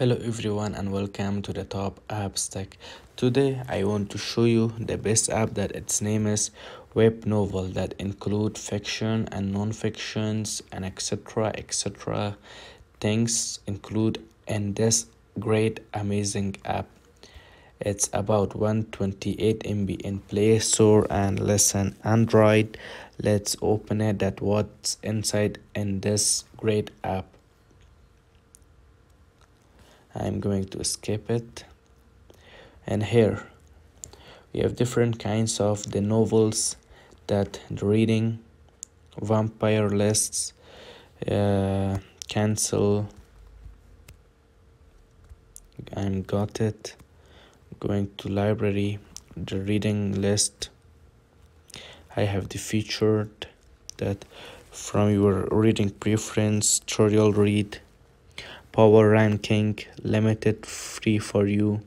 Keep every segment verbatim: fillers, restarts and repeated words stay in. Hello everyone and welcome to the top apps tech. Today I want to show you the best app that its name is Web Novel, that include fiction and non-fictions and etc etc things include in this great amazing app. It's about one twenty-eight megabytes in Play Store and listen Android. Let's open it that what's inside in this great app. I'm going to skip it, and here we have different kinds of the novels that the reading, vampire lists, uh, cancel. I'm got it. Going to library, the reading list. I have the featured that from your reading preference, tutorial read, power ranking, limited free for you,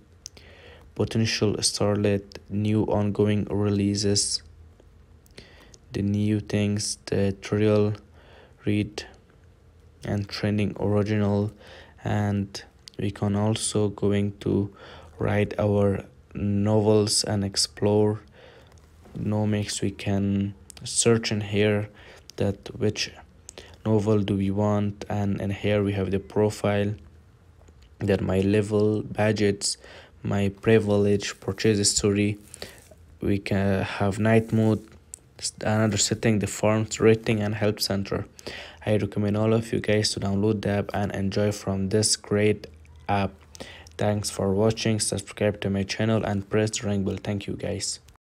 potential starlet, new ongoing releases, the new things, the tutorial read and trending original. And we can also going to write our novels and explore nomics. We can search in here that which novel do we want, and and here we have the profile that my level, budgets, my privilege, purchase history. We can have night mode, another setting, the forms, rating and help center. I recommend all of you guys to download the app and enjoy from this great app. Thanks for watching. Subscribe to my channel and press the ring bell. Thank you guys.